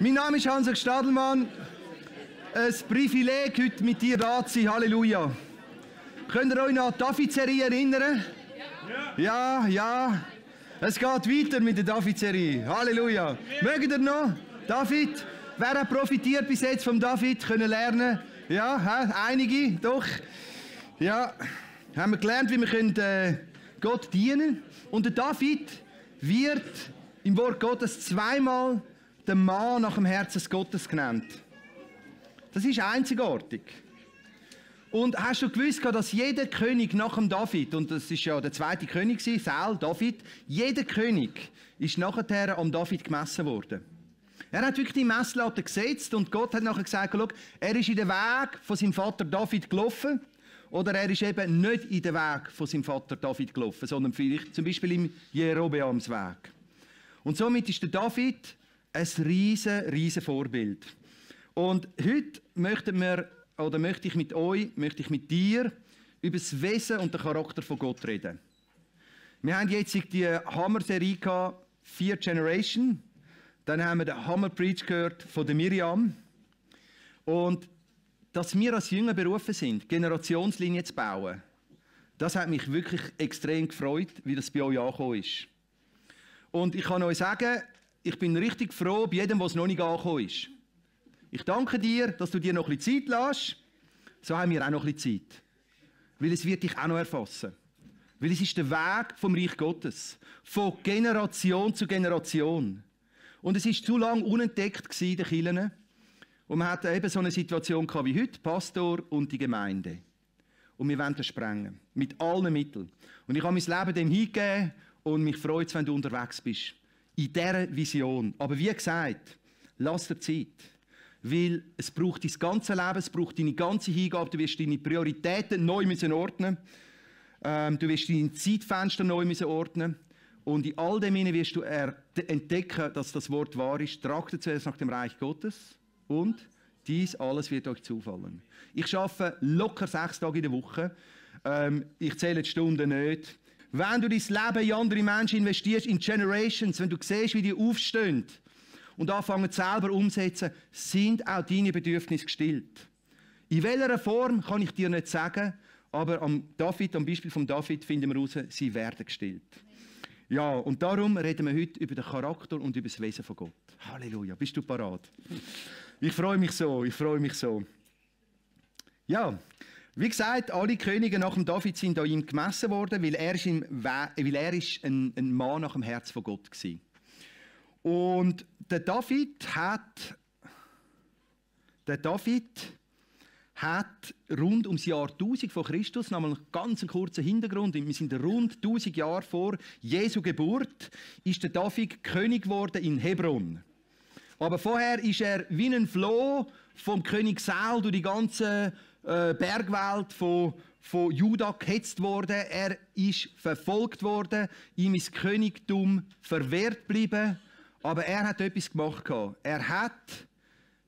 Mein Name ist Hansjörg Stadelmann. Ein Privileg, heute mit dir da zu sein. Halleluja. Könnt ihr euch noch an die David-Serie erinnern? Ja. Ja. Es geht weiter mit der David-Serie. Halleluja. Mögt ihr noch? David? Wer hat profitiert bis jetzt vom David? Können lernen? Ja, einige, doch. Ja. Haben wir gelernt, wie wir Gott dienen können. Und der David wird im Wort Gottes zweimal der Mann nach dem Herzen Gottes genannt. Das ist einzigartig. Und hast du gewusst, dass jeder König nach dem David, und das ist ja der zweite König, Saul, David, jeder König ist nachher am David gemessen worden. Er hat wirklich die Messlatte gesetzt und Gott hat nachher gesagt, schau, er ist in den Weg von seinem Vater David gelaufen oder er ist eben nicht in den Weg von seinem Vater David gelaufen, sondern vielleicht zum Beispiel im Jerobeams Weg. Und somit ist der David ein riesen Vorbild. Und heute möchte ich mit dir über das Wesen und den Charakter von Gott reden. Wir haben jetzt die Hammer-Serie gehabt, 4 Generation. Dann haben wir den Hammer-Preach gehört von der Miriam. Und dass wir als Jünger berufen sind, Generationslinien zu bauen, das hat mich wirklich extrem gefreut, wie das bei euch angekommen ist. Und ich kann euch sagen, ich bin richtig froh bei jedem, was noch nicht angekommen ist. Ich danke dir, dass du dir noch ein bisschen Zeit lässt. So haben wir auch noch ein bisschen Zeit. Weil es wird dich auch noch erfassen. Weil es ist der Weg vom Reich Gottes. Von Generation zu Generation. Und es war zu lange unentdeckt in den Kirchen. Und man hatte eben so eine Situation wie heute, Pastor und die Gemeinde. Und wir wollen das sprengen. Mit allen Mitteln. Und ich habe mein Leben dem hingegeben und mich freut es, wenn du unterwegs bist. In dieser Vision. Aber wie gesagt, lass dir Zeit. Weil es braucht dein ganzes Leben, es braucht deine ganze Hingabe, du wirst deine Prioritäten neu ordnen müssen. Du wirst deine Zeitfenster neu ordnen müssen. Und in all dem wirst du entdecken, dass das Wort wahr ist. Trachtet zuerst nach dem Reich Gottes und dies alles wird euch zufallen. Ich arbeite locker 6 Tage in der Woche. Ich zähle die Stunden nicht. Wenn du dein Leben in andere Menschen investierst, in Generations, wenn du siehst, wie die aufstehen, und anfangen selber umzusetzen, sind auch deine Bedürfnisse gestillt. In welcher Form, kann ich dir nicht sagen, aber am Beispiel von David finden wir heraus, sie werden gestillt. Ja, und darum reden wir heute über den Charakter und über das Wesen von Gott. Halleluja, bist du parat? Ich freue mich so, ich freue mich so. Ja, wie gesagt, alle Könige nach dem David sind an ihm gemessen worden, weil er ein Mann nach dem Herz von Gott war. Und der David hat rund ums Jahr 1000 vor Christus, nochmal einen ganz kurzen Hintergrund, wir sind rund 1000 Jahre vor Jesu Geburt, ist der David König geworden in Hebron. Aber vorher ist er wie ein Floh vom König Saul durch die ganze Bergwelt von Juda gehetzt worden. Er ist verfolgt worden, ihm ist Königtum verwehrt geblieben. Aber er hat etwas gemacht. Er hat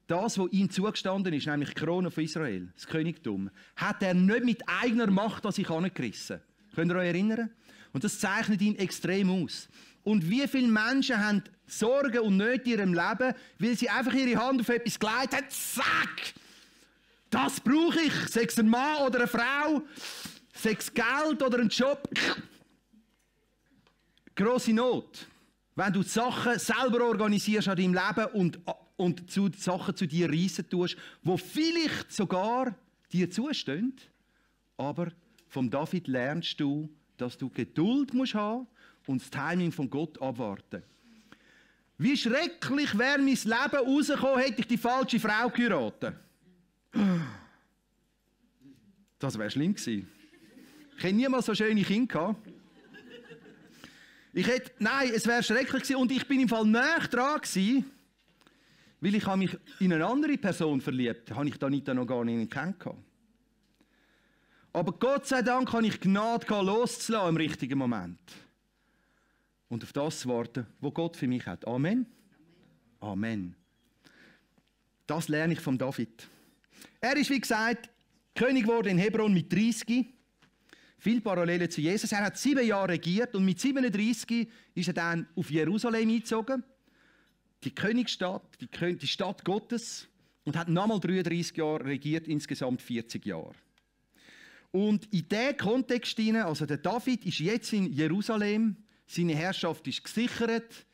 das, was ihm zugestanden ist, nämlich die Krone von Israel, das Königtum, hat er nicht mit eigener Macht an sich angerissen. Könnt ihr euch erinnern? Und das zeichnet ihn extrem aus. Und wie viele Menschen haben Sorgen und Nöte in ihrem Leben, weil sie einfach ihre Hand auf etwas gelegt haben, zack! Das brauche ich! Sei es ein Mann oder eine Frau, sei es Geld oder ein Job. Grosse Not. Wenn du die Sachen selber organisierst an deinem Leben und Sachen zu dir reissen tust, die vielleicht sogar dir zustehen, aber vom David lernst du, dass du Geduld musst haben und das Timing von Gott abwarten. Wie schrecklich wäre mein Leben rausgekommen, hätte ich die falsche Frau geheiratet. Das wäre schlimm gewesen. Ich hätte niemals so schöne Kinder gehabt. Nein, es wäre schrecklich gewesen und ich bin im Fall näher dran gewesen, weil ich habe mich in eine andere Person verliebt habe. Ich Anita noch gar nicht kennengelernt. Aber Gott sei Dank habe ich Gnade loszulassen im richtigen Moment. Und auf das zu warten, was Gott für mich hat. Amen. Amen. Das lerne ich von David. Er ist, wie gesagt, König geworden in Hebron mit 30. Viele Parallelen zu Jesus. Er hat 7 Jahre regiert und mit 37 ist er dann auf Jerusalem eingezogen. die Königsstadt, die Stadt Gottes, und hat nochmal 33 Jahre regiert, insgesamt 40 Jahre. Und in diesen Kontext hinein, also der David ist jetzt in Jerusalem, seine Herrschaft ist gesichert,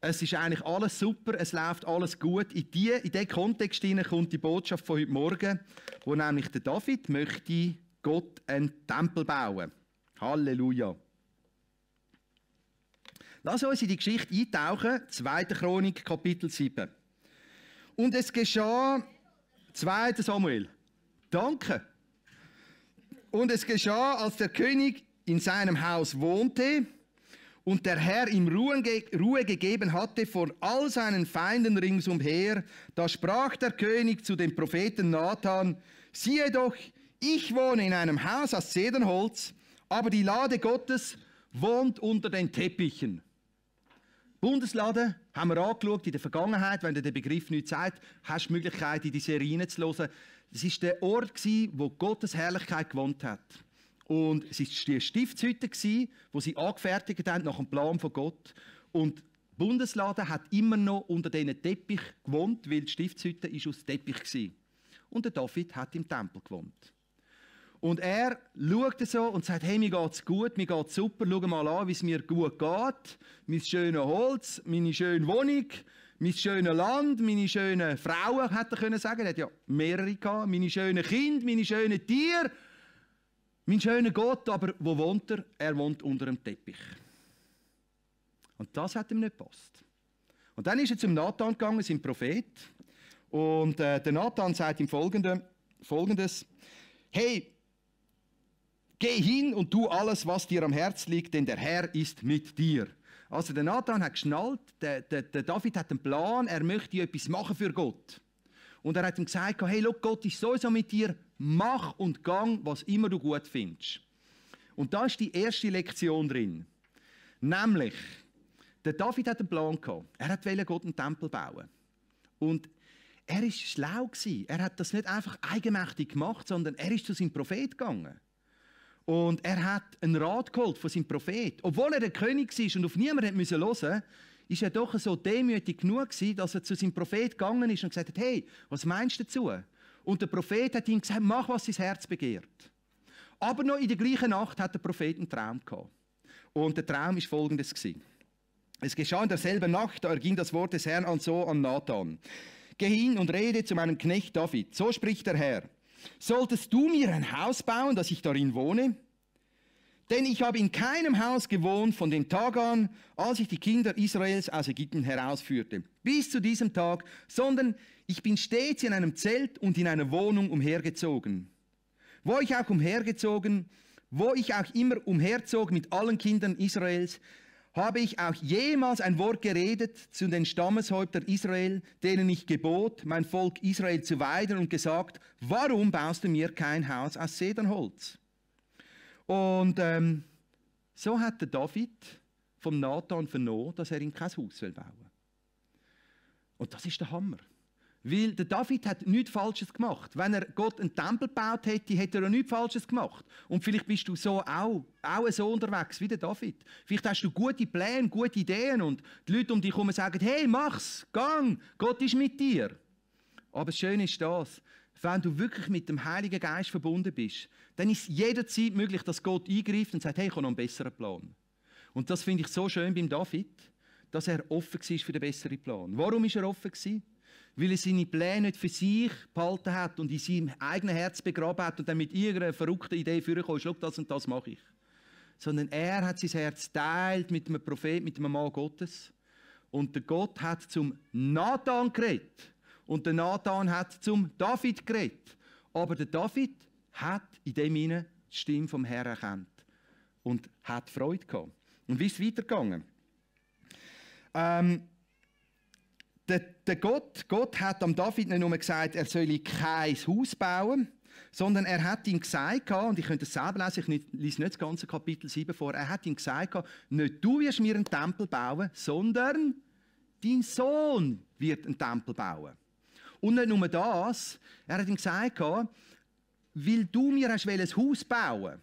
es ist eigentlich alles super, es läuft alles gut. In diesen Kontext hinein kommt die Botschaft von heute Morgen, wo nämlich der David möchte Gott einen Tempel bauen. Halleluja. Lass uns in die Geschichte eintauchen, 2. Chronik, Kapitel 7. Und es geschah, 2. Samuel, danke. Und es geschah, als der König in seinem Haus wohnte und der Herr ihm Ruhe gegeben hatte vor all seinen Feinden ringsumher, da sprach der König zu dem Propheten Nathan, siehe doch, ich wohne in einem Haus aus Zedernholz, aber die Lade Gottes wohnt unter den Teppichen. Bundeslade haben wir angeschaut in der Vergangenheit. Wenn ihr den Begriff nicht sagt, hast du die Möglichkeit, in die Serie reinzuhören. Es war der Ort, wo Gottes Herrlichkeit gewohnt hat. Und es war die Stiftshütte, die sie angefertigt haben nach dem Plan von Gott. Und die Bundeslade hat immer noch unter diesen Teppich gewohnt, weil die Stiftshütte aus Teppich war. Und der David hat im Tempel gewohnt. Und er schaut so und sagt, hey, mir geht's gut, mir geht's super, schau mal an, wie es mir gut geht. Mein schönes Holz, meine schöne Wohnung, mein schönes Land, meine schönen Frauen, hätte er können sagen. Er hat ja mehrere gehabt. Meine schönen Kinder, meine schönen Tiere, mein schöner Gott. Aber wo wohnt er? Er wohnt unter dem Teppich. Und das hat ihm nicht gepasst. Und dann ist er zum Nathan gegangen, seinem Prophet. Und der Nathan sagt ihm Folgendes. Hey, geh hin und tu alles, was dir am Herzen liegt, denn der Herr ist mit dir. Also der Nathan hat geschnallt, der David hat einen Plan, er möchte etwas machen für Gott. Und er hat ihm gesagt, hey, schau, Gott ist sowieso mit dir, mach und gang, was immer du gut findest. Und da ist die erste Lektion drin. Nämlich, der David hat einen Plan gehabt. Er wollte Gott einen Tempel bauen. Und er war schlau. Er hat das nicht einfach eigenmächtig gemacht, sondern er ist zu seinem Prophet gegangen. Und er hat einen Rat geholt von seinem Prophet. Obwohl er der König war und auf niemanden hören musste, war er doch so demütig genug, dass er zu seinem Prophet gegangen ist und gesagt hat, hey, was meinst du dazu? Und der Prophet hat ihm gesagt, mach, was sein Herz begehrt. Aber noch in der gleichen Nacht hat der Prophet einen Traum gehabt. Und der Traum war folgendes. Es geschah in derselben Nacht, da erging das Wort des Herrn an Nathan. Geh hin und rede zu meinem Knecht David. So spricht der Herr. Solltest du mir ein Haus bauen, dass ich darin wohne? Denn ich habe in keinem Haus gewohnt von dem Tag an, als ich die Kinder Israels aus Ägypten herausführte, bis zu diesem Tag, sondern ich bin stets in einem Zelt und in einer Wohnung umhergezogen. Wo ich auch immer umherzog mit allen Kindern Israels, habe ich auch jemals ein Wort geredet zu den Stammeshäuptern Israel, denen ich gebot, mein Volk Israel zu weiden und gesagt, warum baust du mir kein Haus aus Zedernholz? Und so hat der David vom Nathan vernommen, dass er ihm kein Haus bauen will. Und das ist der Hammer. Weil der David hat nichts Falsches gemacht. Wenn er Gott einen Tempel gebaut hätte, hätte er auch nichts Falsches gemacht. Und vielleicht bist du so auch so unterwegs wie der David. Vielleicht hast du gute Pläne, gute Ideen und die Leute um dich herum sagen, hey, mach's, gang, Gott ist mit dir. Aber das Schöne ist das, wenn du wirklich mit dem Heiligen Geist verbunden bist, dann ist es jederzeit möglich, dass Gott eingreift und sagt, hey, ich habe noch einen besseren Plan. Und das finde ich so schön beim David, dass er offen war für den besseren Plan. Warum war er offen? Weil er seine Pläne nicht für sich behalten hat und in seinem eigenen Herz begraben hat und dann mit irgendeiner verrückten Idee vorgekommen ist, schau, das und das mache ich. Sondern er hat sein Herz teilt mit einem Propheten, mit einem Mann Gottes. Und der Gott hat zum Nathan geredet. Und der Nathan hat zum David geredet. Aber der David hat in dem Sinne die Stimme vom Herrn erkannt. Und hat Freude gehabt. Und wie ist es weitergegangen? Der Gott hat am David nicht nur gesagt, er solle kein Haus bauen, sondern er hat ihm gesagt, und ich könnte es selber lesen, ich lese nicht das ganze Kapitel 7 vor, er hat ihm gesagt, nicht du wirst mir einen Tempel bauen, sondern dein Sohn wird einen Tempel bauen. Und nicht nur das, er hat ihm gesagt, weil du mir hast ein Haus bauen,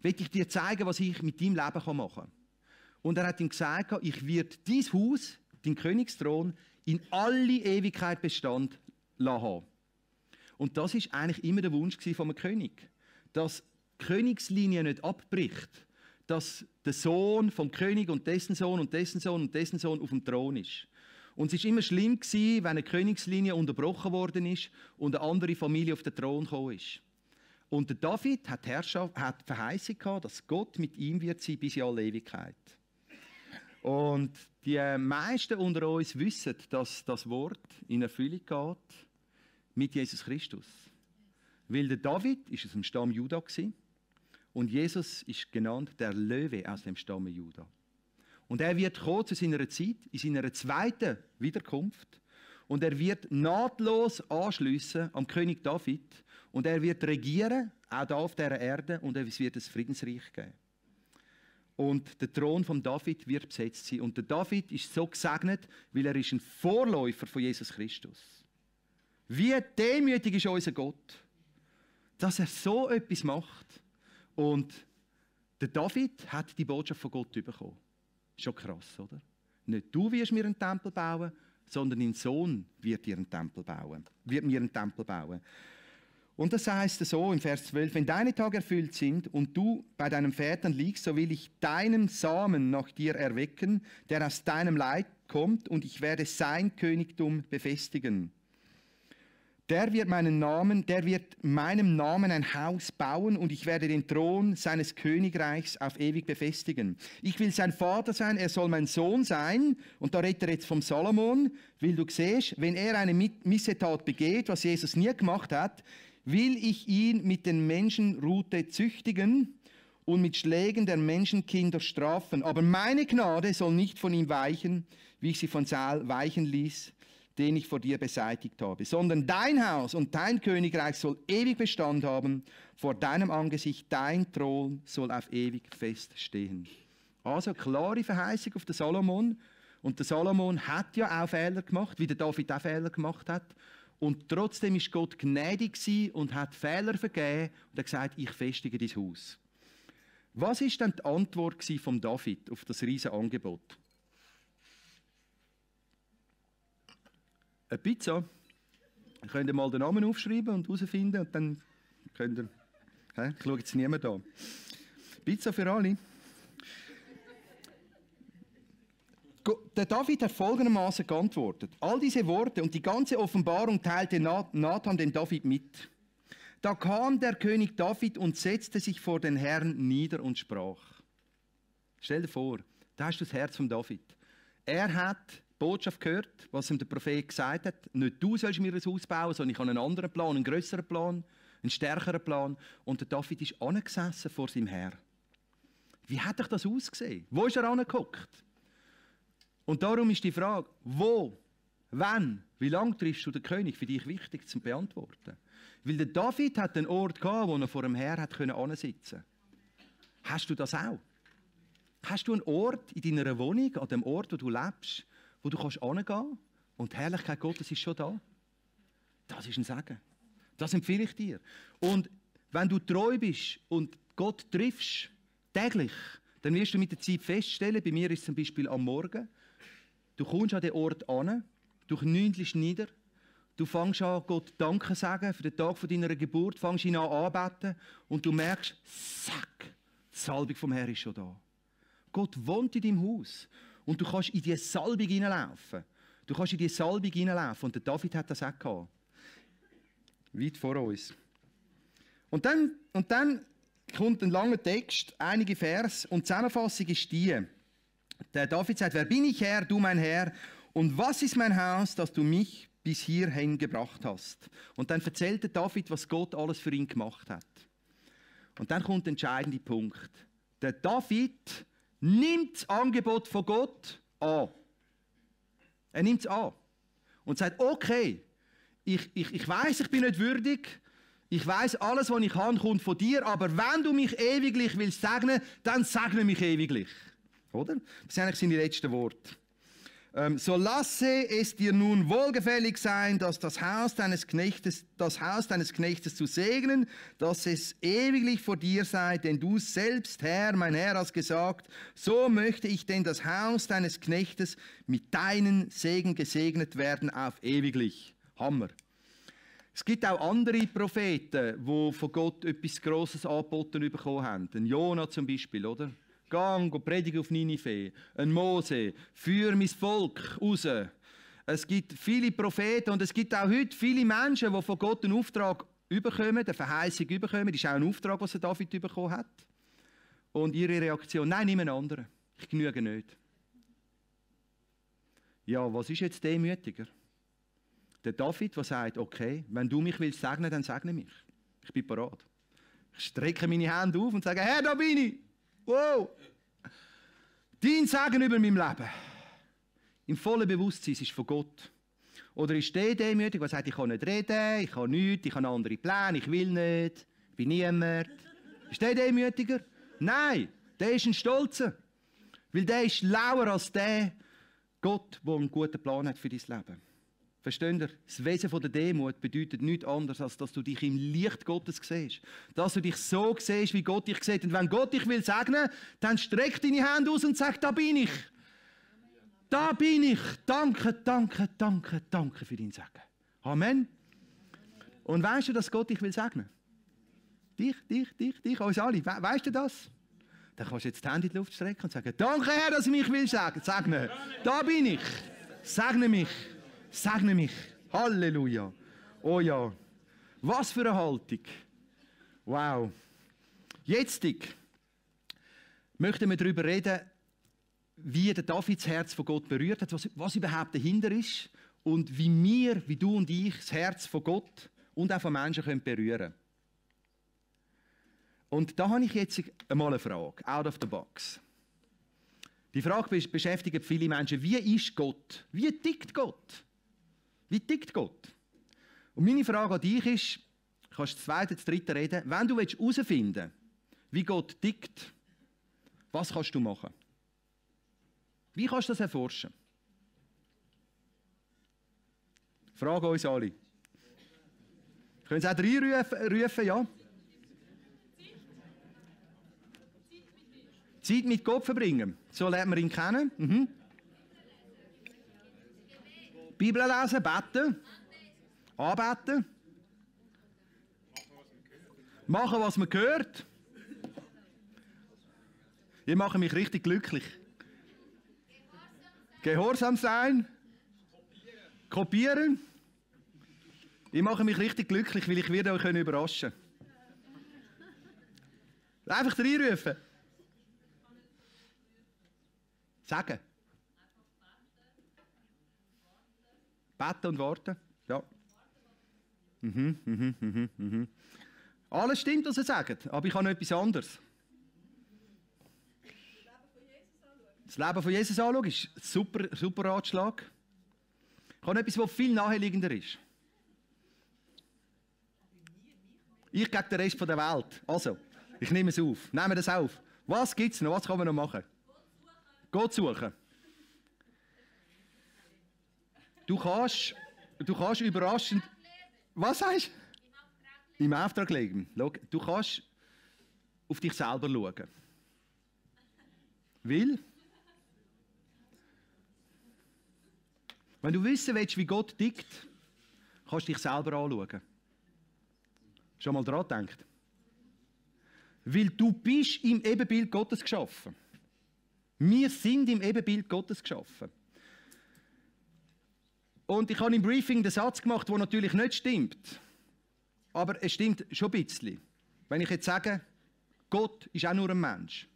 will ich dir zeigen, was ich mit deinem Leben machen kann. Und er hat ihm gesagt, ich werde dein Haus den Königsthron in alle Ewigkeit Bestand lassen. Und das ist eigentlich immer der Wunsch von einem König, dass die Königslinie nicht abbricht, dass der Sohn vom König und dessen Sohn und dessen Sohn und dessen Sohn auf dem Thron ist. Und es war immer schlimm, wenn eine Königslinie unterbrochen worden ist und eine andere Familie auf den Thron gekommen ist. Und der David hat die Verheißung gehabt, dass Gott mit ihm wird sein bis in alle Ewigkeit. Und die meisten unter uns wissen, dass das Wort in Erfüllung geht mit Jesus Christus. Weil der David war aus dem Stamm Juda und Jesus ist genannt der Löwe aus dem Stamm Juda. Und er wird kommen zu seiner Zeit, in seiner zweiten Wiederkunft. Und er wird nahtlos anschliessen am König David. Und er wird regieren, auch hier auf dieser Erde. Und es wird ein Friedensreich geben. Und der Thron von David wird besetzt sein. Und der David ist so gesegnet, weil er ist ein Vorläufer von Jesus Christus. Wie demütig ist unser Gott, dass er so etwas macht. Und der David hat die Botschaft von Gott bekommen. Schon krass, oder? Nicht du wirst mir einen Tempel bauen, sondern dein Sohn wird mir einen Tempel bauen. Und das heißt so im Vers 12, wenn deine Tage erfüllt sind und du bei deinen Vätern liegst, so will ich deinen Samen nach dir erwecken, der aus deinem Leib kommt, und ich werde sein Königtum befestigen. Der wird meinem Namen ein Haus bauen, und ich werde den Thron seines Königreichs auf ewig befestigen. Ich will sein Vater sein, er soll mein Sohn sein. Und da redet er jetzt vom Salomon, weil du siehst, wenn er eine Missetat begeht, was Jesus nie gemacht hat, will ich ihn mit den Menschenrute züchtigen und mit Schlägen der Menschenkinder strafen. Aber meine Gnade soll nicht von ihm weichen, wie ich sie von Saul weichen ließ, den ich vor dir beseitigt habe, sondern dein Haus und dein Königreich soll ewig Bestand haben, vor deinem Angesicht dein Thron soll auf ewig feststehen. Also klare Verheißung auf den Salomon. Und der Salomon hat ja auch Fehler gemacht, wie der David auch Fehler gemacht hat. Und trotzdem ist Gott gnädig und hat Fehler vergeben und hat gesagt, ich festige dein Haus. Was war denn die Antwort von David auf das riesige Angebot? Eine Pizza. Ihr könnt mal den Namen aufschreiben und herausfinden, und dann könnt ihr... Ich schaue jetzt niemand an. Pizza für alle. Der David hat folgendermaßen geantwortet. All diese Worte und die ganze Offenbarung teilte Nathan dem David mit. Da kam der König David und setzte sich vor den Herrn nieder und sprach. Stell dir vor, da hast du das Herz von David. Er hat die Botschaft gehört, was ihm der Prophet gesagt hat. Nicht du sollst mir ein Haus bauen, sondern ich habe einen anderen Plan, einen grösseren Plan, einen stärkeren Plan. Und der David ist angesessen vor seinem Herrn. Wie hat euch das ausgesehen? Wo ist er angeguckt? Und darum ist die Frage, wo, wann, wie lange triffst du den König, für dich wichtig zu beantworten. Weil der David hat einen Ort gehabt, wo er vor dem Herrn ansitzen konnte. Hast du das auch? Hast du einen Ort in deiner Wohnung, an dem Ort, wo du lebst, wo du hingehen kannst, und die Herrlichkeit Gottes ist schon da? Das ist ein Segen. Das empfehle ich dir. Und wenn du treu bist und Gott triffst, täglich, dann wirst du mit der Zeit feststellen, bei mir ist es zum Beispiel am Morgen, du kommst an den Ort an, du knündelst nieder, du fängst an, Gott Danke sagen für den Tag deiner Geburt, fängst ihn an anbeten, und du merkst, zack, die Salbung vom Herrn ist schon da. Gott wohnt in deinem Haus. Und du kannst in diese Salbung hineinlaufen. Du kannst in diese Salbung hineinlaufen. Und der David hat das auch gehabt. Weit vor uns. Und dann kommt ein langer Text, einige Vers. Und die Zusammenfassung ist die. Der David sagt, wer bin ich, Herr, du mein Herr? Und was ist mein Haus, dass du mich bis hierhin gebracht hast? Und dann erzählt der David, was Gott alles für ihn gemacht hat. Und dann kommt der entscheidende Punkt. Der David nimmt das Angebot von Gott an. Er nimmt es an. Und sagt, okay, ich weiss, ich bin nicht würdig. Ich weiss, alles, was ich habe, kommt von dir. Aber wenn du mich ewiglich willst segnen, dann segne mich ewiglich. Oder? Das sind eigentlich seine letzten Worte. So lasse es dir nun wohlgefällig sein, dass das Haus deines Knechtes zu segnen, dass es ewiglich vor dir sei, denn du selbst, Herr, mein Herr, hast gesagt, so möchte ich denn das Haus deines Knechtes mit deinen Segen gesegnet werden auf ewiglich. Hammer. Es gibt auch andere Propheten, die von Gott etwas Grosses angeboten bekommen haben. Ein Jona zum Beispiel, oder? Gang, predige auf Ninive. Ein Mose, führ mein Volk raus. Es gibt viele Propheten und es gibt auch heute viele Menschen, die von Gott einen Auftrag bekommen, eine Verheißung bekommen. Das ist auch ein Auftrag, den David bekommen hat. Und ihre Reaktion, nein, nimm einen anderen. Ich genüge nicht. Ja, was ist jetzt demütiger? Der David, der sagt, okay, wenn du mich willst segnen, dann segne mich. Ich bin bereit. Ich strecke meine Hände auf und sage, Herr, da bin ich. Wow! Dein Segen über mein Leben. Im vollen Bewusstsein, es ist von Gott. Oder ist der demütig, der sagt, ich kann nicht reden, ich kann nichts, ich habe andere Pläne, ich will nicht, ich bin niemand. Ist der demütiger? Nein, der ist ein Stolzer. Weil der ist lauer als der Gott, der einen guten Plan hat für dein Leben. Versteht ihr? Das Wesen der Demut bedeutet nichts anderes, als dass du dich im Licht Gottes siehst. Dass du dich so siehst, wie Gott dich sieht. Und wenn Gott dich will segnen, dann streck deine Hände aus und sag, da bin ich. Da bin ich. Danke, danke, danke, danke für dein Segen. Amen. Und weißt du, dass Gott dich will segnen? Dich, uns alle. Weißt du das? Dann kannst du jetzt die Hände in die Luft strecken und sagen, danke Herr, dass du mich will segnen. Da bin ich. Segne mich. Segne mich. Halleluja. Oh ja. Was für eine Haltung. Wow. Jetzt möchten wir darüber reden, wie der David das Herz von Gott berührt hat, was überhaupt dahinter ist und wie wir, wie du und ich, das Herz von Gott und auch von Menschen können berühren. Und da habe ich jetzt einmal eine Frage, out of the box. Die Frage beschäftigt viele Menschen. Wie ist Gott? Wie tickt Gott? Wie tickt Gott? Und meine Frage an dich ist, du kannst das zweite, das dritte reden, wenn du herausfinden willst, wie Gott tickt, was kannst du machen? Wie kannst du das erforschen? Frage uns alle. Können Sie auch reinrufen, ja? Zeit mit Gott verbringen. So lernt man ihn kennen. Mhm. Bibel lesen, beten, anbeten, machen, was man hört. Ihr macht mich richtig glücklich. Gehorsam sein, kopieren. Ihr macht mich richtig glücklich, weil ich werde euch überraschen können. Einfach reinrufen. Sagen. Beten und warten. Ja. Alles stimmt, was ihr sagt, aber ich habe noch etwas anderes. Das Leben von Jesus anschauen ist ein super Ratschlag. Ich habe etwas, was viel naheliegender ist. Ich gegen den Rest der Welt. Also, ich nehme es auf. Nehmen wir das auf. Was gibt es noch? Was kann man noch machen? Gott suchen. Du kannst überraschend... Was sagst du? Im Auftrag legen. Du kannst auf dich selber schauen. Weil? Wenn du wissen willst, wie Gott tickt, kannst du dich selber anschauen. Schon mal dran gedacht. Weil du bist im Ebenbild Gottes geschaffen. Wir sind im Ebenbild Gottes geschaffen. Und ich habe im Briefing den Satz gemacht, der natürlich nicht stimmt. Aber es stimmt schon ein bisschen. Wenn ich jetzt sage, Gott ist auch nur ein Mensch.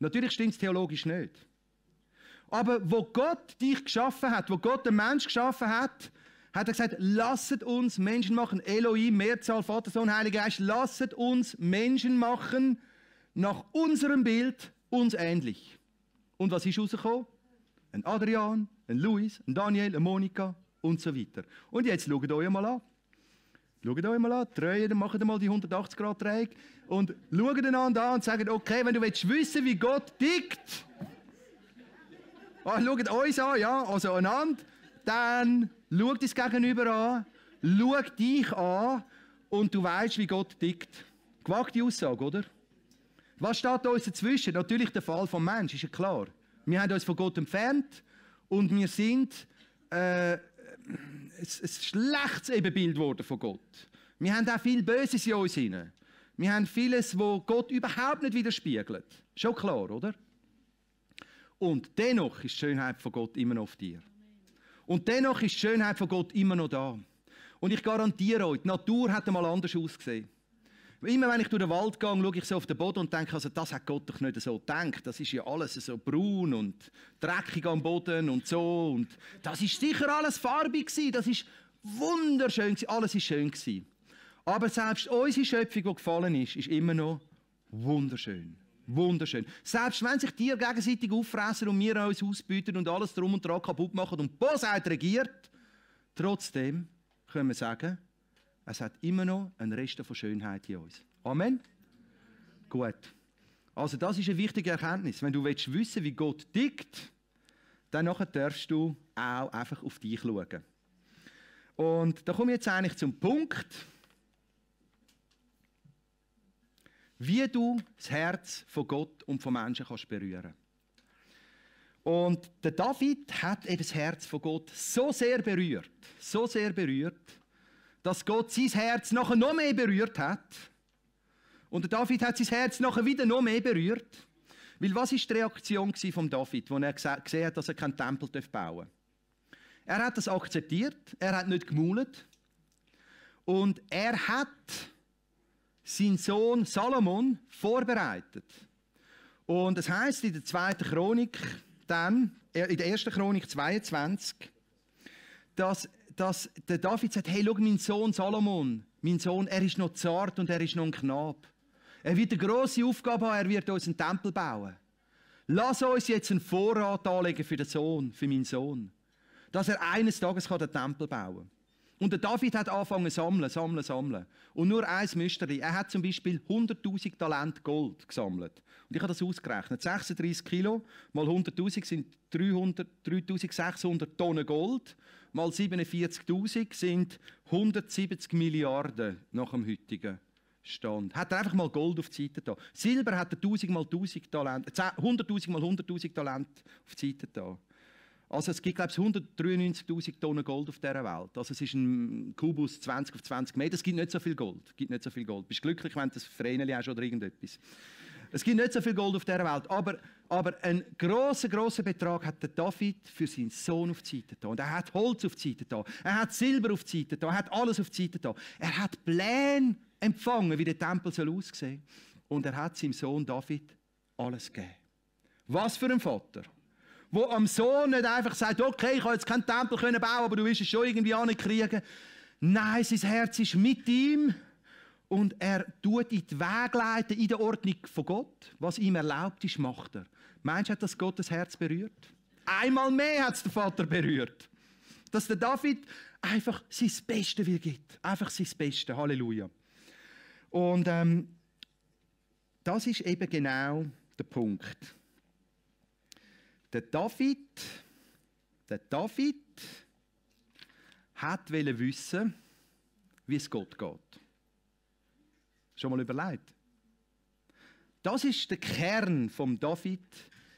Natürlich stimmt es theologisch nicht. Aber wo Gott dich geschaffen hat, wo Gott den Mensch geschaffen hat, hat er gesagt, lasset uns Menschen machen. Elohim, Mehrzahl, Vater, Sohn, Heiliger Geist. Lasset uns Menschen machen. Nach unserem Bild uns ähnlich. Und was ist rausgekommen? Ein Adrian, ein Luis, ein Daniel, eine Monika und so weiter. Und jetzt schaut euch mal an. Schaut euch mal an, dreht, macht mal die 180-Grad-Dreieck und schaut einander an und sagt, okay, wenn du wissen willst, wie Gott tickt, Oh, schaut uns an, ja, also einander. Dann schaut das Gegenüber an, schaut dich an und du weißt, wie Gott tickt. Gewagte Aussage, oder? Was steht uns dazwischen? Natürlich der Fall vom Menschen, ist ja klar. Wir haben uns von Gott entfernt und wir sind ein schlechtes Ebenbild geworden von Gott. Wir haben auch viel Böses in uns hinein. Wir haben vieles, wo Gott überhaupt nicht widerspiegelt. Schon klar, oder? Und dennoch ist die Schönheit von Gott immer noch auf dir. Und dennoch ist die Schönheit von Gott immer noch da. Und ich garantiere euch, die Natur hat einmal anders ausgesehen. Immer wenn ich durch den Wald gehe, schaue ich so auf den Boden und denke, also das hat Gott doch nicht so gedacht. Das ist ja alles so braun und dreckig am Boden und so. Und das ist sicher alles farbig gewesen. Das ist wunderschön gewesen. Alles ist schön gewesen. Aber selbst unsere Schöpfung, die gefallen ist, ist immer noch wunderschön. Wunderschön. Selbst wenn sich Tiere gegenseitig auffressen und wir uns ausbeuten und alles drum und dran kaputt machen und Bosheit regiert, trotzdem können wir sagen, es hat immer noch einen Rest von Schönheit in uns. Amen? Gut. Also das ist eine wichtige Erkenntnis. Wenn du wissen willst, wie Gott tickt, dann darfst du auch einfach auf dich schauen. Und da komme ich jetzt eigentlich zum Punkt, wie du das Herz von Gott und von Menschen kannst berühren. Und der David hat eben das Herz von Gott so sehr berührt, dass Gott sein Herz nachher noch mehr berührt hat. Und der David hat sein Herz nachher wieder noch mehr berührt. Weil was war die Reaktion von David, als er gesehen hat, dass er keinen Tempel bauen darf? Er hat das akzeptiert, er hat nicht gemaulet. Und er hat seinen Sohn Salomon vorbereitet. Und es heisst in der 2. Chronik, dann, in der 1. Chronik 22, dass der David sagt, hey, schau, mein Sohn Salomon, mein Sohn, er ist noch zart und er ist noch ein Knab. Er wird eine grosse Aufgabe haben, er wird uns einen Tempel bauen. Lass uns jetzt einen Vorrat anlegen für den Sohn, für meinen Sohn, dass er eines Tages den Tempel bauen kann. Und der David hat angefangen zu sammeln. Und nur ein Müsterli. Er hat zum Beispiel 100'000 Talent Gold gesammelt. Und ich habe das ausgerechnet. 36 Kilo mal 100'000 sind 3.600 Tonnen Gold. Mal 47'000 sind 170 Milliarden nach dem heutigen Stand. Hat er einfach mal Gold auf die Seite da. Silber hat er 100'000 mal 100'000 Talent auf die Seite da. Also es gibt, glaube ich, 193'000 Tonnen Gold auf dieser Welt. Also es ist ein Kubus 20 auf 20 Meter. Es gibt nicht so viel Gold. Du bist glücklich, wenn du das Vreneli hast oder irgendetwas. Es gibt nicht so viel Gold auf dieser Welt. Aber einen grossen Betrag hat der David für seinen Sohn auf die Seite getan. Und er hat Holz auf die Seite getan. Er hat Silber auf die Seite getan. Er hat alles auf die Seite getan. Er hat Pläne empfangen, wie der Tempel soll aussehen. Und er hat seinem Sohn David alles gegeben. Was für ein Vater, wo am Sohn nicht einfach sagt, okay, ich kann jetzt keinen Tempel bauen, aber du wirst es schon irgendwie hinkriegen. Nein, sein Herz ist mit ihm und er tut in die Wege leiten, in der Ordnung von Gott. Was ihm erlaubt ist, macht er. Meinst du, hat das Gottes Herz berührt? Einmal mehr hat es der Vater berührt. Dass der David einfach sein Bestes will gibt. Einfach sein Bestes. Halleluja. Und das ist eben genau der Punkt. Der David wollte wissen, wie es Gott geht. Schon mal überlegt? Das ist der Kern von David,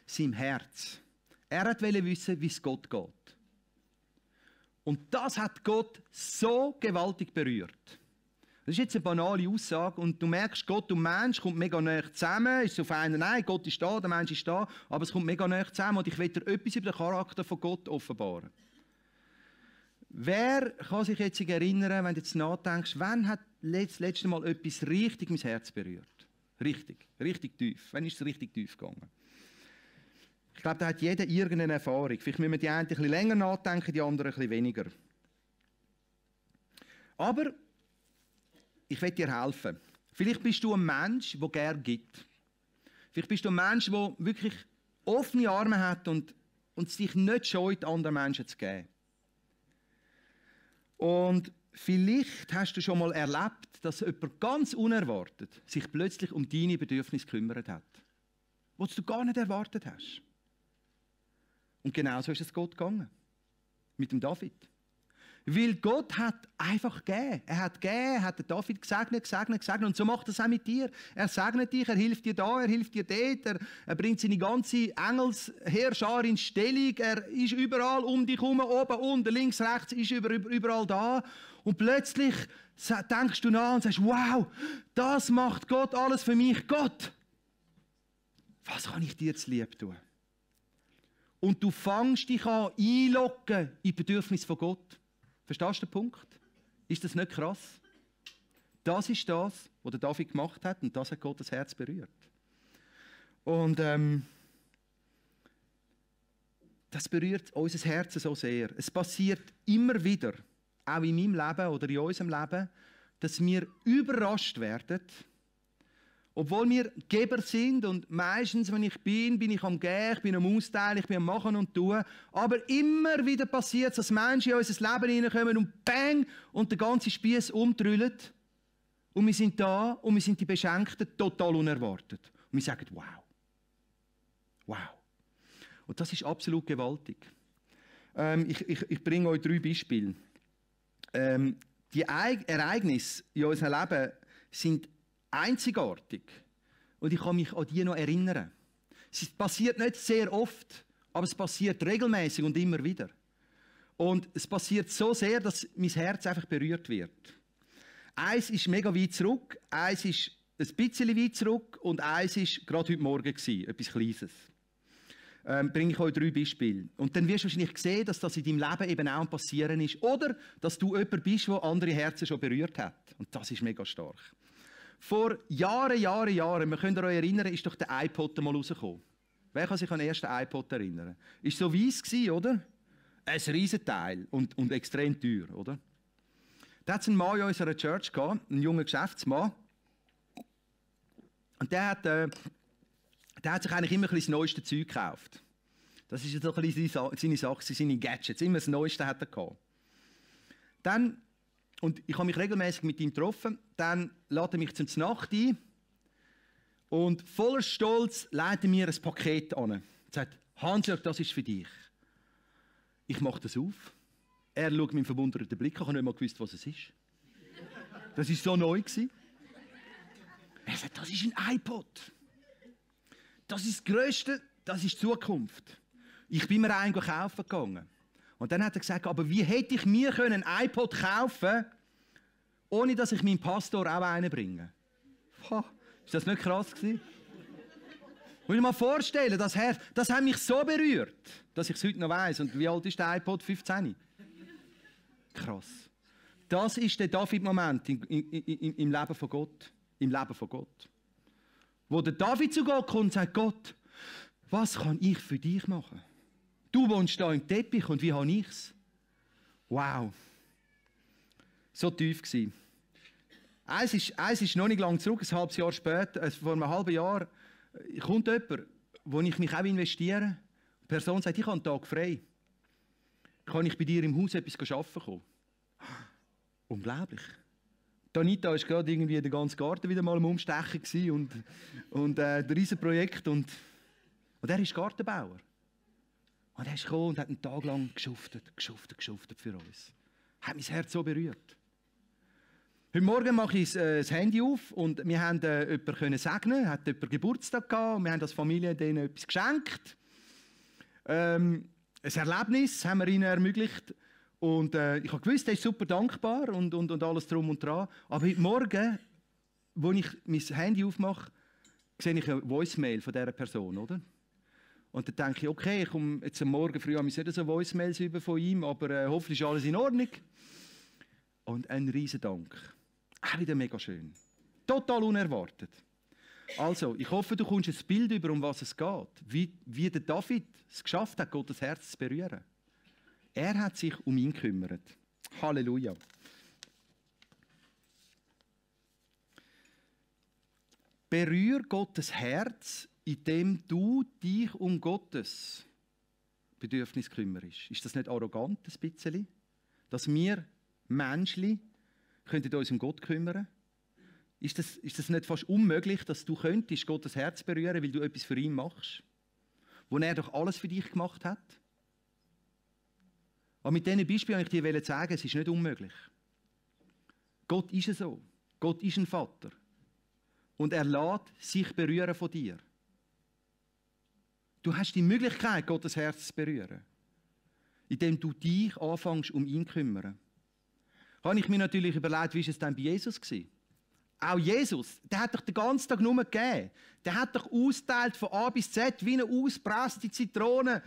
seinem Herz. Er wollte wissen, wie es Gott geht. Und das hat Gott so gewaltig berührt. Das ist jetzt eine banale Aussage und du merkst, Gott und Mensch kommt mega näher zusammen. Ist auf einen, nein, Gott ist da, der Mensch ist da, aber es kommt mega näher zusammen und ich will dir etwas über den Charakter von Gott offenbaren. Wer kann sich jetzt erinnern, wenn du jetzt nachdenkst, wann hat das letzte Mal etwas richtig mein Herz berührt? Richtig tief. Wann ist es richtig tief gegangen? Ich glaube, da hat jeder irgendeine Erfahrung. Vielleicht müssen wir die einen ein bisschen länger nachdenken, die anderen ein bisschen weniger. Aber ich will dir helfen. Vielleicht bist du ein Mensch, der gerne gibt. Vielleicht bist du ein Mensch, der wirklich offene Arme hat und sich nicht scheut, anderen Menschen zu geben. Und vielleicht hast du schon mal erlebt, dass jemand ganz unerwartet sich plötzlich um deine Bedürfnisse gekümmert hat, was du gar nicht erwartet hast. Und genauso ist es Gott gegangen. Mit dem David. Weil Gott hat einfach gegeben. Er hat gegeben, hat den David gesegnet, gesegnet, gesegnet. Und so macht er es auch mit dir. Er segnet dich, er hilft dir da, er hilft dir dort, er bringt seine ganze Engelsheerschar in Stellung, er ist überall um dich herum, oben, unten, links, rechts, ist überall da. Und plötzlich denkst du nach und sagst, wow, das macht Gott alles für mich. Gott, was kann ich dir zu lieb tun? Und du fängst dich an, einloggen in Bedürfnis von Gott. Verstehst du den Punkt? Ist das nicht krass? Das ist das, was der David gemacht hat, und das hat Gottes Herz berührt. Und das berührt unser Herz so sehr. Es passiert immer wieder, auch in meinem Leben oder in unserem Leben, dass wir überrascht werden, obwohl wir Geber sind und meistens, wenn ich bin ich am Gehen, ich bin am Austeilen, ich bin am Machen und Tun. Aber immer wieder passiert es, dass Menschen in unser Leben hineinkommen und bang, und der ganze Spieß umdrüllt. Und wir sind da und wir sind die Beschenkten, total unerwartet. Und wir sagen, wow. Wow. Und das ist absolut gewaltig. Ich bringe euch 3 Beispiele. Die Ereignisse in unserem Leben sind einzigartig. Und ich kann mich an die noch erinnern. Es passiert nicht sehr oft, aber es passiert regelmäßig und immer wieder. Und es passiert so sehr, dass mein Herz einfach berührt wird. Eins ist mega weit zurück, eins ist ein bisschen weit zurück und eins ist gerade heute Morgen gewesen, etwas Kleines. Bringe ich euch 3 Beispiele. Und dann wirst du wahrscheinlich sehen, dass das in deinem Leben eben auch passieren ist. Oder, dass du jemand bist, der andere Herzen schon berührt hat. Und das ist mega stark. Vor Jahren, wir könnt euch erinnern, ist doch der iPod mal rausgekommen. Wer kann sich an den ersten iPod erinnern? Ist so weiss gewesen, oder? Ein Riesenteil und extrem teuer, oder? Da hat es einen Mann in unserer Church gehabt, einen jungen Geschäftsmann. Und der hat sich eigentlich immer ein bisschen das neueste Zeug gekauft. Das ist so ein bisschen seine Sache, seine Gadgets. Immer das Neueste hat er gehabt. Dann... Und ich habe mich regelmäßig mit ihm getroffen. Dann lädt er mich zum Znacht ein. Und voller Stolz leitet er mir ein Paket an. Er sagt, Hansjörg, das ist für dich. Ich mache das auf. Er schaut mit einem verwunderten Blick. Ich habe nicht mal gewusst, was es ist. Das war so neu. Er sagt, das ist ein iPod. Das ist das Größte, das ist die Zukunft. Ich bin mir einen kaufen gegangen. Und dann hat er gesagt, aber wie hätte ich mir einen iPod kaufen können, ohne dass ich meinen Pastor auch einen bringe? Boah, ist das nicht krass gewesen? Muss ich mir mal vorstellen, das Herz, das hat mich so berührt, dass ich es heute noch weiss. Und wie alt ist der iPod? 15? Krass. Das ist der David-Moment im Leben von Gott. Im Leben von Gott. Wo der David zu Gott kommt und sagt, Gott, was kann ich für dich machen? Du wohnst da im Teppich und wie habe ich es? Wow. So tief gewesen. Eins ist noch nicht lange zurück, ein halbes Jahr später, vor einem halben Jahr, kommt jemand, wo ich mich auch investiere. Die Person sagt, ich habe einen Tag frei. Kann ich bei dir im Haus etwas arbeiten kommen? Unglaublich. Anita war gerade irgendwie den ganzen Garten wieder mal am Umstechen und ein Riesenprojekt. Und er ist Gartenbauer. Und er ist gekommen und hat einen Tag lang geschuftet für uns. Hat mein Herz so berührt. Heute Morgen mache ich das Handy auf und wir haben jemanden segnen. Hat jemand Geburtstag gehabt und wir haben als Familie denen etwas geschenkt. Ein Erlebnis haben wir ihnen ermöglicht. Und ich habe gewusst, er ist super dankbar und alles drum und dran. Aber heute Morgen, als ich mein Handy aufmache, sehe ich eine Voicemail von dieser Person, oder? Und dann denke ich, okay, ich komme jetzt am Morgen früh, habe ich nicht so Voicemails über von ihm, aber hoffentlich ist alles in Ordnung. Und ein riesen Dank. Auch wieder mega schön. Total unerwartet. Also, ich hoffe, du kommst ein Bild über, um was es geht. Wie der David es geschafft hat, Gottes Herz zu berühren. Er hat sich um ihn gekümmert. Halleluja. Berühre Gottes Herz, indem du dich um Gottes Bedürfnis kümmerst. Ist das nicht arrogant, ein bisschen? Dass wir Menschen uns um Gott kümmern können? Ist das nicht fast unmöglich, dass du könntest Gottes Herz berühren, weil du etwas für ihn machst? Wo er doch alles für dich gemacht hat? Und mit diesen Beispielen wollte ich dir sagen, es ist nicht unmöglich. Gott ist so. Gott ist ein Vater. Und er lässt sich berühren von dir. Du hast die Möglichkeit, Gottes Herz zu berühren, indem du dich anfängst, um ihn zu kümmern. Habe ich mir natürlich überlegt, wie es dann bei Jesus war. Auch Jesus, der hat doch den ganzen Tag nur gegeben. Der hat doch ausgeteilt von A bis Z wie eine ausgepresste Zitrone.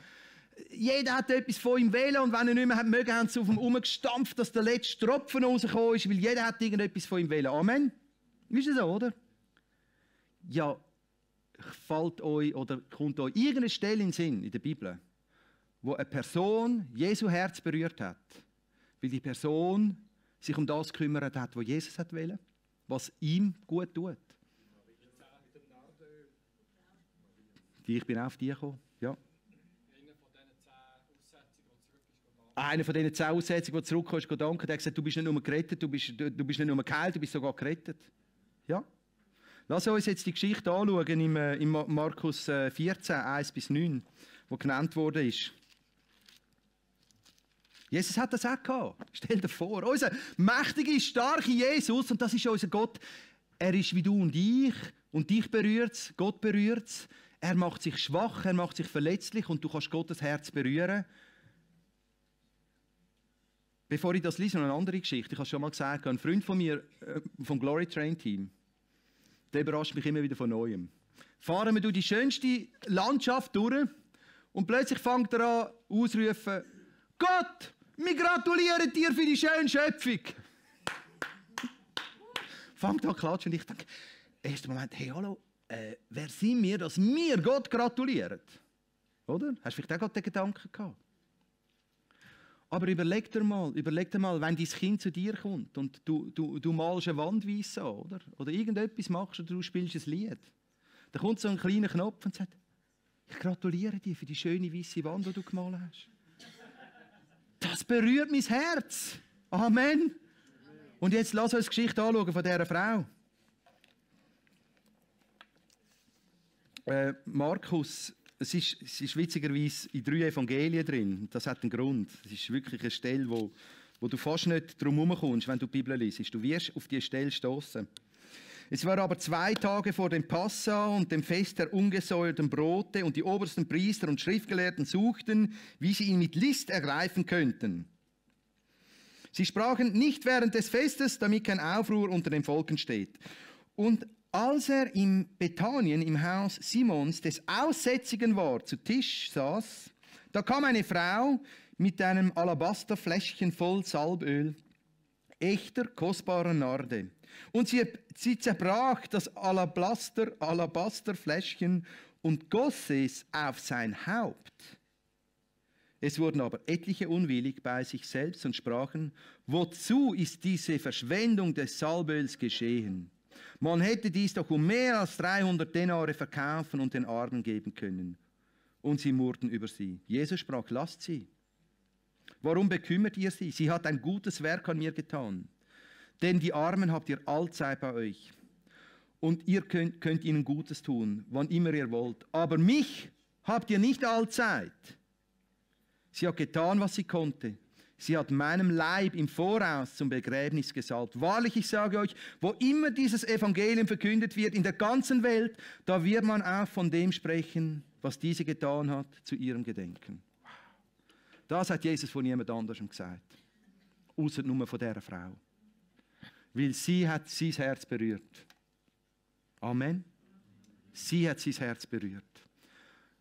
Jeder hat etwas von ihm wählen und wenn er nicht mehr mögen, haben sie auf ihn rumgestampft, dass der letzte Tropfen rausgekommen ist, weil jeder hat irgendetwas von ihm wählen. Amen. Ist das so, oder? Ja, fällt euch oder kommt euch irgendeine Stelle in den Sinn in der Bibel, wo eine Person Jesu Herz berührt hat, weil die Person sich um das gekümmert hat, was Jesus hat wollte, was ihm gut tut. Ich bin auch auf dich gekommen. Ja. Einer von diesen 10 Aussetzungen, die zurückkommt, ist danken. Der hat gesagt, du bist nicht nur gerettet, du bist nicht nur geheilt, du bist sogar gerettet. Ja. Lass uns jetzt die Geschichte anschauen im Markus 14, 1 bis 9, wo genannt worden ist. Jesus hat das auch gehabt. Stell dir vor, unser mächtiger, starker Jesus, und das ist unser Gott, er ist wie du und dich berührt es, Gott berührt es. Er macht sich schwach, er macht sich verletzlich und du kannst Gottes Herz berühren. Bevor ich das lese, noch eine andere Geschichte. Ich habe es schon mal gesagt, ein Freund von mir, vom Glory Train Team, der überrascht mich immer wieder von Neuem. Fahren wir durch die schönste Landschaft durch und plötzlich fängt er an, auszurufen, Gott, wir gratulieren dir für die schöne Schöpfung. Fangt an klatschen und ich denke, erster Moment, hey, hallo, wer sind wir, dass wir Gott gratulieren? Oder? Hast du vielleicht auch gerade den Gedanken gehabt? Aber überleg dir mal, wenn dein Kind zu dir kommt und du malst eine Wand weiss an, oder irgendetwas machst oder du spielst ein Lied. Da kommt so ein kleiner Knopf und sagt, ich gratuliere dir für die schöne weiße Wand, die du gemalt hast. Das berührt mein Herz. Amen. Und jetzt lass uns die Geschichte anschauen von dieser Frau. Markus. Es ist witzigerweise in 3 Evangelien drin. Das hat einen Grund. Es ist wirklich eine Stelle, wo du fast nicht drum herumkommst, wenn du die Bibel liest. Du wirst auf diese Stelle stoßen. Es war aber 2 Tage vor dem Passa und dem Fest der ungesäuerten Brote und die obersten Priester und Schriftgelehrten suchten, wie sie ihn mit List ergreifen könnten. Sie sprachen nicht während des Festes, damit kein Aufruhr unter den Volken steht. Und als er in Bethanien im Haus Simons des Aussätzigen war, zu Tisch saß, da kam eine Frau mit einem Alabasterfläschchen voll Salböl, echter, kostbarer Narde. Und sie zerbrach das Alabasterfläschchen und goss es auf sein Haupt. Es wurden aber etliche unwillig bei sich selbst und sprachen, wozu ist diese Verschwendung des Salböls geschehen? Man hätte dies doch um mehr als 300 Denare verkaufen und den Armen geben können. Und sie murrten über sie. Jesus sprach, lasst sie. Warum bekümmert ihr sie? Sie hat ein gutes Werk an mir getan. Denn die Armen habt ihr allzeit bei euch. Und ihr könnt ihnen Gutes tun, wann immer ihr wollt. Aber mich habt ihr nicht allzeit. Sie hat getan, was sie konnte. Sie hat meinem Leib im Voraus zum Begräbnis gesalbt. Wahrlich, ich sage euch, wo immer dieses Evangelium verkündet wird, in der ganzen Welt, da wird man auch von dem sprechen, was diese getan hat, zu ihrem Gedenken. Das hat Jesus von niemand anderem gesagt. Außer nur von dieser Frau. Weil sie hat sein Herz berührt. Amen. Sie hat sein Herz berührt.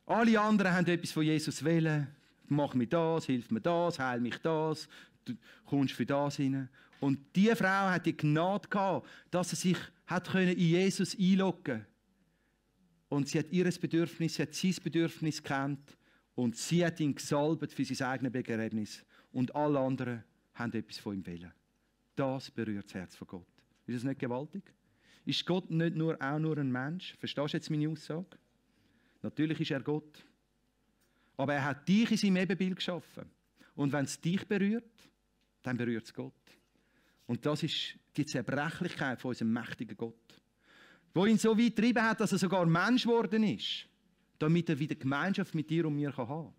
Alle anderen haben etwas von Jesus wollen. Mach mir das, hilf mir das, heil mich das, du kommst für das hinein. Und diese Frau hatte die Gnade gehabt, dass sie sich hat in Jesus einloggen konnte. Und sie hat ihr Bedürfnis, sie hat sein Bedürfnis gekannt und sie hat ihn gesalbt für sein eigenes Begräbnis. Und alle anderen haben etwas von ihm wollen. Das berührt das Herz von Gott. Ist das nicht gewaltig? Ist Gott nicht auch nur ein Mensch? Verstehst du jetzt meine Aussage? Natürlich ist er Gott. Aber er hat dich in seinem Ebenbild geschaffen. Und wenn es dich berührt, dann berührt es Gott. Und das ist die Zerbrechlichkeit von unserem mächtigen Gott. Wo ihn so weit getrieben hat, dass er sogar Mensch geworden ist, damit er wieder Gemeinschaft mit dir und mir haben kann.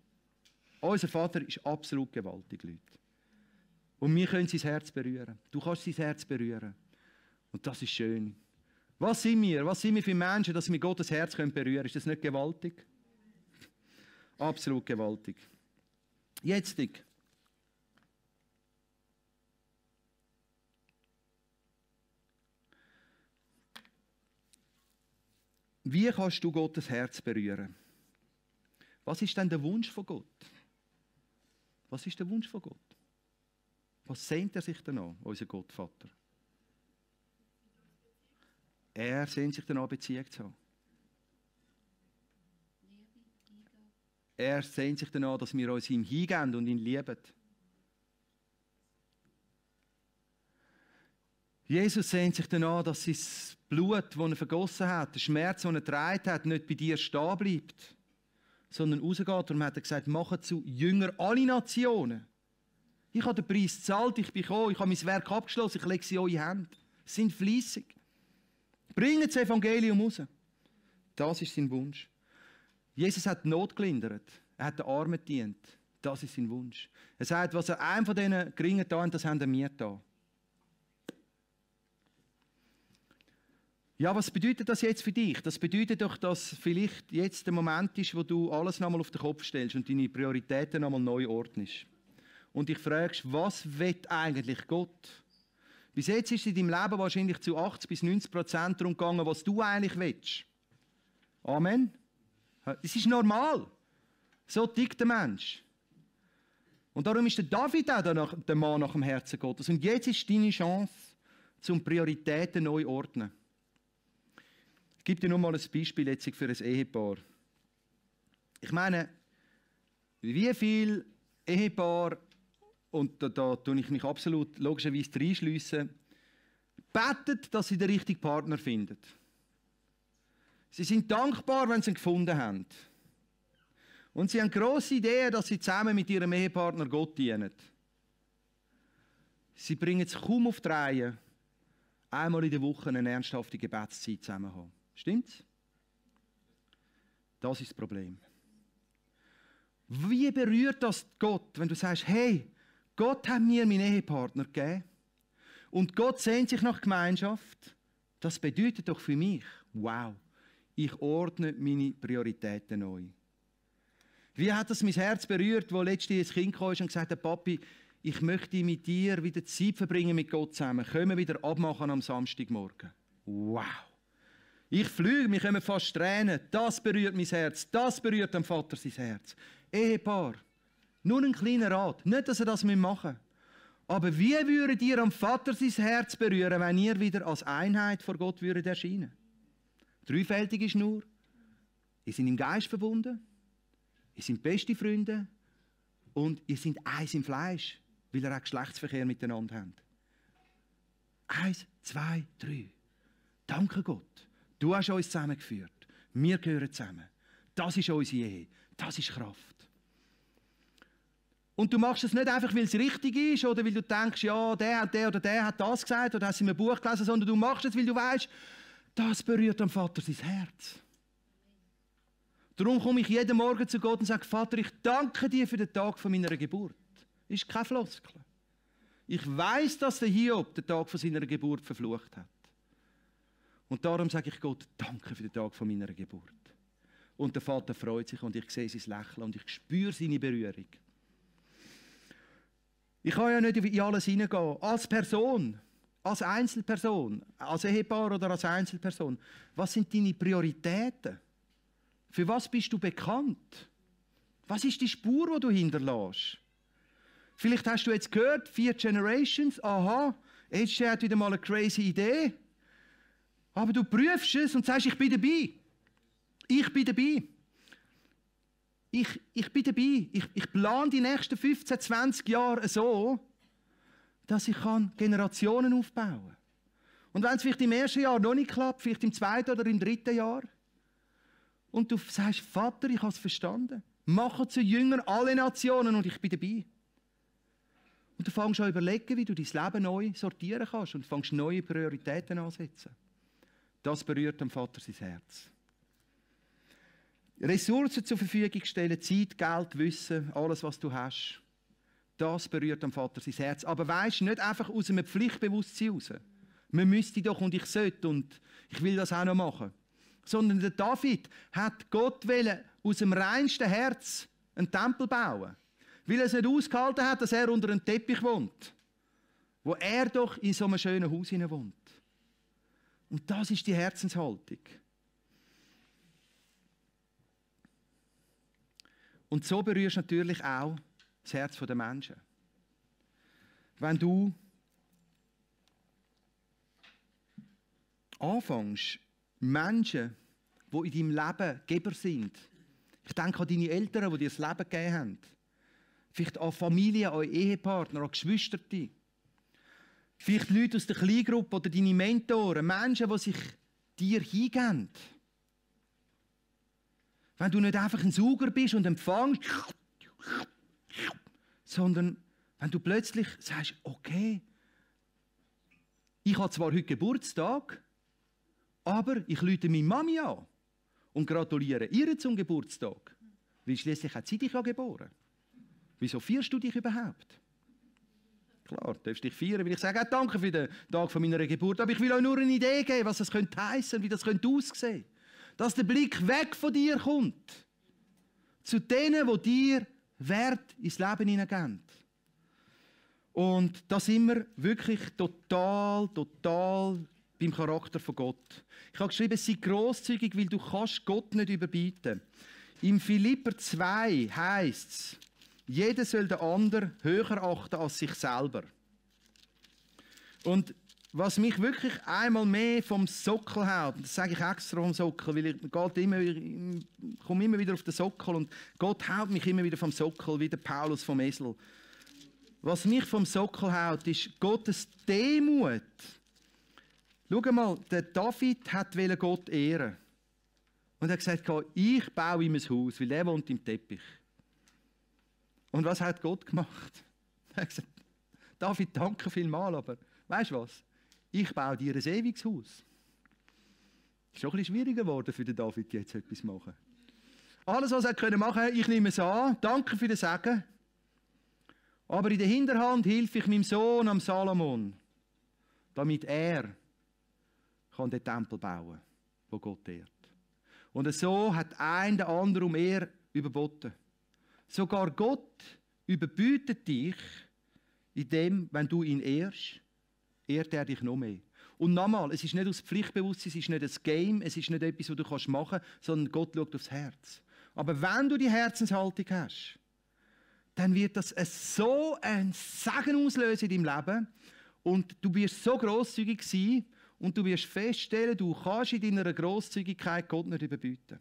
Unser Vater ist absolut gewaltig, Leute. Und wir können sein Herz berühren. Du kannst sein Herz berühren. Und das ist schön. Was sind wir? Was sind wir für Menschen, dass wir Gottes Herz berühren können? Ist das nicht gewaltig? Absolut gewaltig. Jetzt. Wie kannst du Gottes Herz berühren? Was ist denn der Wunsch von Gott? Was ist der Wunsch von Gott? Was sehnt er sich denn an, unser Gottvater? Er sehnt sich danach, Beziehung zu haben. Er sehnt sich danach, dass wir uns ihm hingeben und ihn lieben. Jesus sehnt sich danach, dass sein Blut, das er vergossen hat, der Schmerz, den er getragen hat, nicht bei dir stehen bleibt, sondern rausgeht. Darum hat er gesagt, macht zu Jünger alle Nationen. Ich habe den Preis gezahlt, ich bin gekommen, ich habe mein Werk abgeschlossen, ich lege sie in eure Hände. Sie sind fleissig. Bringt das Evangelium raus. Das ist sein Wunsch. Jesus hat die Not gelindert. Er hat den Armen gedient. Das ist sein Wunsch. Er sagt, was er einem von diesen Geringen getan hat, das haben er mir getan. Ja, was bedeutet das jetzt für dich? Das bedeutet doch, dass vielleicht jetzt der Moment ist, wo du alles nochmal auf den Kopf stellst und deine Prioritäten nochmal neu ordnest. Und dich fragst, was will eigentlich Gott? Bis jetzt ist es in deinem Leben wahrscheinlich zu 80 bis 90% darum gegangen, was du eigentlich willst. Amen. Es ist normal. So tickt der Mensch. Und darum ist der David auch der Mann nach dem Herzen Gottes. Und jetzt ist deine Chance, zum Prioritäten neu ordnen. Ich gebe dir nur mal ein Beispiel jetzt für ein Ehepaar. Ich meine, wie viele Ehepaar, und da tue ich mich absolut logischerweise reinschliessen, betet, dass sie den richtigen Partner finden. Sie sind dankbar, wenn sie ihn gefunden haben. Und sie haben grosse Ideen, dass sie zusammen mit ihrem Ehepartner Gott dienen. Sie bringen es kaum auf die Reihe, einmal in der Woche eine ernsthafte Gebetszeit zusammen zu haben. Stimmt's? Das ist das Problem. Wie berührt das Gott, wenn du sagst, hey, Gott hat mir meinen Ehepartner gegeben und Gott sehnt sich nach Gemeinschaft? Das bedeutet doch für mich, wow, ich ordne meine Prioritäten neu. Wie hat das mein Herz berührt, als letztens ein Kind kam und gesagt hat, Papi, ich möchte mit dir wieder Zeit verbringen mit Gott zusammen. Können wir wieder abmachen am Samstagmorgen? Wow! Ich fliege, mir kommen fast Tränen. Das berührt mein Herz. Das berührt dem Vater sein Herz. Ehepaar, nur ein kleiner Rat. Nicht, dass ihr das machen müsst. Aber wie würdet ihr am Vater sein Herz berühren, wenn ihr wieder als Einheit vor Gott würdet erscheinen? Dreifältig ist nur, ihr seid im Geist verbunden, ihr seid beste Freunde und ihr seid eins im Fleisch, weil ihr auch Geschlechtsverkehr miteinander habt. 1, 2, 3. Danke Gott, du hast uns zusammengeführt. Wir gehören zusammen. Das ist unsere Ehe. Das ist Kraft. Und du machst es nicht einfach, weil es richtig ist oder weil du denkst, ja, der oder der hat das gesagt oder hast in einem Buch gelesen, sondern du machst es, weil du weißt, das berührt dem Vater sein Herz. Darum komme ich jeden Morgen zu Gott und sage, Vater, ich danke dir für den Tag von meiner Geburt. Das ist keine Floskel. Ich weiß, dass der Hiob den Tag von seiner Geburt verflucht hat. Und darum sage ich Gott, danke für den Tag von meiner Geburt. Und der Vater freut sich und ich sehe sein Lächeln und ich spüre seine Berührung. Ich kann ja nicht in alles hineingehen. Als Person, als Einzelperson, als Ehepaar oder als Einzelperson. Was sind deine Prioritäten? Für was bist du bekannt? Was ist die Spur, die du hinterlässt? Vielleicht hast du jetzt gehört, 4 Generations, aha, jetzt hat wieder mal eine crazy Idee. Aber du prüfst es und sagst, ich bin dabei. Ich bin dabei. Ich bin dabei. Ich plane die nächsten 15, 20 Jahre so, dass ich Generationen aufbauen kann. Und wenn es vielleicht im ersten Jahr noch nicht klappt, vielleicht im zweiten oder im dritten Jahr, und du sagst, Vater, ich habe es verstanden. Mache zu Jüngern alle Nationen und ich bin dabei. Und du fängst an zu überlegen, wie du dein Leben neu sortieren kannst und fängst neue Prioritäten ansetzen. Das berührt dem Vater sein Herz. Ressourcen zur Verfügung stellen, Zeit, Geld, Wissen, alles, was du hast. Das berührt am Vater sein Herz. Aber weisst, nicht einfach aus einem Pflichtbewusstsein raus. Man müsste doch und ich sollte und ich will das auch noch machen. Sondern der David hat Gott wollen, aus dem reinsten Herz einen Tempel bauen. Weil er es nicht ausgehalten hat, dass er unter einem Teppich wohnt. Wo er doch in so einem schönen Haus hinein wohnt. Und das ist die Herzenshaltung. Und so berührst du natürlich auch das Herz der Menschen. Wenn du anfängst, Menschen, die in deinem Leben Geber sind, ich denke an deine Eltern, die dir das Leben gegeben haben, vielleicht an Familie, an Ehepartner, an Geschwister, vielleicht Leute aus der Kleingruppe oder deine Mentoren, Menschen, die sich dir hingeben. Wenn du nicht einfach ein Sauger bist und empfängst, sondern wenn du plötzlich sagst, okay, ich habe zwar heute Geburtstag, aber ich rufe meine Mami an und gratuliere ihr zum Geburtstag. Weil schließlich hat sie dich ja geboren. Wieso feierst du dich überhaupt? Klar, du darfst dich feiern, weil ich sage, danke für den Tag von meiner Geburt, aber ich will euch nur eine Idee geben, was das könnte heissen, wie das könnte aussehen. Dass der Blick weg von dir kommt. Zu denen, die dir Wert ins Leben hineingeben. Und da sind wir wirklich total beim Charakter von Gott. Ich habe geschrieben, sei grosszügig, weil du kannst Gott nicht überbieten. Im Philipper 2 heisst es, jeder soll den anderen höher achten als sich selber. Und was mich wirklich einmal mehr vom Sockel hält, das sage ich extra vom Sockel, weil ich komme immer wieder auf den Sockel und Gott hält mich immer wieder vom Sockel, wie der Paulus vom Esel. Was mich vom Sockel hält, ist Gottes Demut. Schau mal, der David wollte Gott ehren. Und er hat gesagt, ich baue ihm ein Haus, weil er wohnt im Teppich. Und was hat Gott gemacht? Er hat gesagt, David, danke vielmals, aber weißt du was? Ich baue dir ein ewiges Haus. Es ist schon ein bisschen schwieriger geworden für den David, jetzt etwas zu machen. Alles, was er machen konnte, ich nehme es an, danke für den Segen. Aber in der Hinterhand hilf ich meinem Sohn, am Salomon, damit er kann den Tempel bauen kann, wo Gott ehrt. Und so hat ein den anderen um Ehre überboten. Sogar Gott überbietet dich, indem, wenn du ihn ehrst, ehrt er dich noch mehr. Und nochmal, es ist nicht aus Pflichtbewusstsein, es ist nicht ein Game, es ist nicht etwas, was du machen kannst, sondern Gott schaut aufs Herz. Aber wenn du die Herzenshaltung hast, dann wird das so ein Segen auslösen in deinem Leben und du wirst so grosszügig sein und du wirst feststellen, du kannst in deiner Grosszügigkeit Gott nicht überbieten.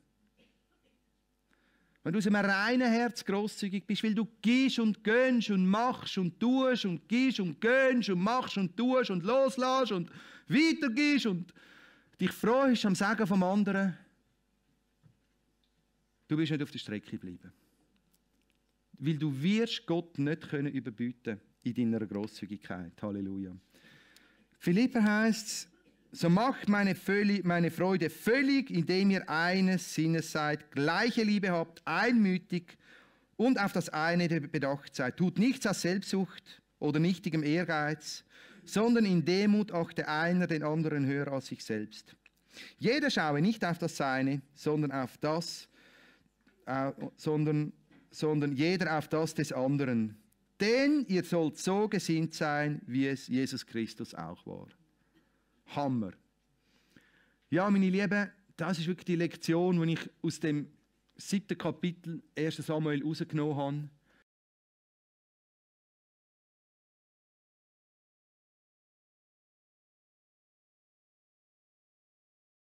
Wenn du aus einem reinen Herz grosszügig bist, weil du gibst und gönnst und machst und tust und gibst und gönnst und machst und tust und loslässt und weitergibst und dich freust am Segen vom anderen, du wirst nicht auf der Strecke bleiben. Weil du wirst Gott nicht überbieten können in deiner Grosszügigkeit. Halleluja. Philipper heißt es, so macht meine Freude völlig, indem ihr eines Sinnes seid, gleiche Liebe habt, einmütig und auf das eine bedacht seid. Tut nichts aus Selbstsucht oder nichtigem Ehrgeiz, sondern in Demut achte einer den anderen höher als sich selbst. Jeder schaue nicht auf das Seine, sondern auf das, sondern jeder auf das des anderen. Denn ihr sollt so gesinnt sein, wie es Jesus Christus auch war. Hammer. Ja, meine Lieben, das ist wirklich die Lektion, die ich aus dem 7. Kapitel 1. Samuel rausgenommen habe.